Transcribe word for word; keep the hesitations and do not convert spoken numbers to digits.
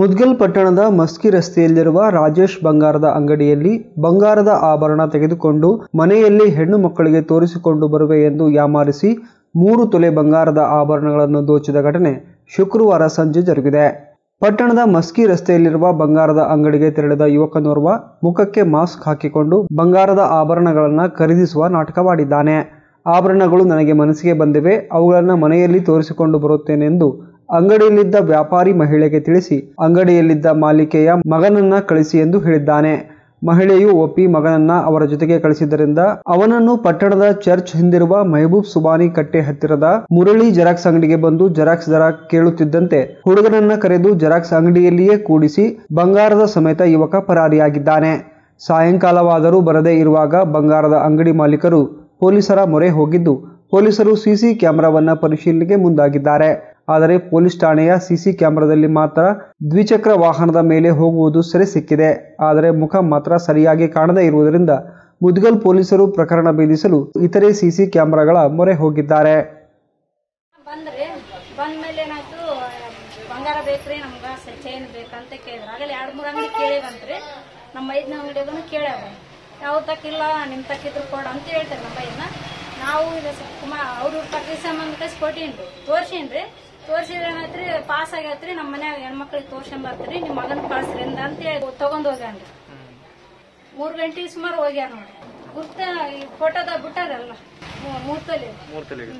ಮುದ್ಗಲ್ ಪಟ್ಟಣದ ಮಸ್ಕಿ ರಸ್ತೆಯಲ್ಲಿರುವ ರಾಜೇಶ್ ಬಂಗಾರದ ಅಂಗಡಿಯಲ್ಲಿ ಬಂಗಾರದ ಆಭರಣ ತೆಗೆದುಕೊಂಡು ಮನೆಯಲ್ಲಿ ಹೆಣ್ಣು ಮಕ್ಕಳಿಗೆ ತೋರಿಸಿಕೊಂಡು ಬರುವೆ ಎಂದು ಯಾಮಾರಿಸಿ ಮೂರು ತೊಲೆ ಬಂಗಾರದ ಆಭರಣಗಳನ್ನು ದೋಚಿದ ಘಟನೆ ಶುಕ್ರವಾರ ಸಂಜೆ ಜರುಗಿದೆ। ಪಟ್ಟಣದ ಮಸ್ಕಿ ರಸ್ತೆಯಲ್ಲಿರುವ ಬಂಗಾರದ ಅಂಗಡಿಗೆ ತೆರಳಿದ ಯುವಕನೋರ್ವ ಮುಖಕ್ಕೆ ಮಾಸ್ಕ್ ಹಾಕಿಕೊಂಡು ಬಂಗಾರದ ಆಭರಣಗಳನ್ನು ಖರೀದಿಸುವ ನಾಟಕವಾಡಿದ್ದಾನೆ। ಆಭರಣಗಳು ನನಗೆ ಮನಸ್ಸಿಗೆ ಬಂದಿವೆ, ಅವುಗಳನ್ನು ಮನೆಯಲ್ಲಿ ತೋರಿಸಿಕೊಂಡು ಬರುತ್ತೇನೆಂದು ಅಂಗಡಿಯಲ್ಲಿದ್ದ ವ್ಯಾಪಾರಿ ಮಹಿಳೆಗೆ ತಿಳಿಸಿ ಅಂಗಡಿಯಲ್ಲಿದ್ದ ಮಾಲೀಕೆಯ ಮಗನನ್ನ ಕಳಿಸಿ ಎಂದು ಹೇಳಿದ್ದಾನೆ। ಮಹಿಳೆಯು ಒಪ್ಪಿ ಮಗನನ್ನ ಅವರ ಜೊತೆಗೆ ಕಳಿಸಿದ್ದರಿಂದ ಅವನನ್ನು ಪಟ್ಟಣದ ಚರ್ಚ್ ಹಿಂದಿರುವ ಮಹಬೂಬ್ ಸುಬಾನಿ ಕಟ್ಟೆ ಹತ್ತಿರದ ಮುರಳಿ ಜೆರಾಕ್ಸ್ ಅಂಗಡಿಗೆ ಬಂದು ಜೆರಾಕ್ಸ್ ದರ ಕೇಳುತ್ತಿದ್ದಂತೆ ಹುಡುಗನನ್ನ ಕರೆದು ಜೆರಾಕ್ಸ್ ಅಂಗಡಿಯಲ್ಲಿಯೇ ಕೂಡಿಸಿ ಬಂಗಾರದ ಸಮೇತ ಯುವಕ ಪರಾರಿಯಾಗಿದ್ದಾನೆ। ಸಾಯಂಕಾಲವಾದರೂ ಬರದೇ ಇರುವಾಗ ಬಂಗಾರದ ಅಂಗಡಿ ಮಾಲೀಕರು ಪೊಲೀಸರ ಮೊರೆ ಹೋಗಿದ್ದು ಪೊಲೀಸರು ಸಿಸಿ ಕ್ಯಾಮೆರಾವನ್ನು ಪರಿಶೀಲನೆಗೆ ಮುಂದಾಗಿದ್ದಾರೆ। ಆದರೆ ಪೊಲೀಸ್ ಠಾಣೆಯ ಸಿಸಿ ಕ್ಯಾಮೆರಾದಲ್ಲಿ ಮಾತ್ರ ದ್ವಿಚಕ್ರ ವಾಹನದ ಮೇಲೆ ಹೋಗುವುದು ಸೆರೆ ಸಿಕ್ಕಿದೆ, ಆದರೆ ಮುಖ ಮಾತ್ರ ಸರಿಯಾಗಿ ಕಾಣದೇ ಇರುವುದರಿಂದ ಮುದ್ಗಲ್ ಪೊಲೀಸರು ಪ್ರಕರಣ ಭೇದಿಸಲು ಇತರೆ ಸಿಸಿ ಕ್ಯಾಮೆರಾಗಳ ಮೊರೆ ಹೋಗಿದ್ದಾರೆ। ಯಾವ ತಕ್ಕಿಲ್ಲ ನಿಮ್ಮ ತಕ್ಕಿದ್ರು ಕೊಡು ಅಂತ ಹೇಳ್ತಾರೆ ನಮ್ಮ ಬೈನ ನಾವು ಕುಮಾರ್ ಅವ್ರ ತಕ್ಕ ಸಂಬಂಧ ಕಳಿಸಿ ಕೊಟ್ಟೀನ್ರಿ ತೋರ್ಸೀನ್ರಿ ತೋರ್ಸಿದ್ರೆ ಏನತ್ರಿ ಪಾಸ್ ಆಗೈತ್ರಿ ನಮ್ಮ ಮನ್ಯಾಗ ಹೆಣ್ಮಕ್ಳಿಗೆ ತೋರ್ಸಂಬರ್ತೀರಿ ನಿಮ್ಮ ಮಗನ ಕಳ್ಸ್ರಿಂದ ಅಂತ ಹೇಳಿ ತಗೊಂಡ್ ಹೋಗ್ಯಾನ್ರಿ। ಮೂರು ಗಂಟೆ ಸುಮಾರು ಹೋಗ್ಯಾರ ನೋಡ್ರಿ ಗುರ್ತ ಫೋಟೋದಾಗ ಬಿಟ್ಟಾರಲ್ಲ ಮೂರ್ತಲಿ ಮೂರ್ತಲಿ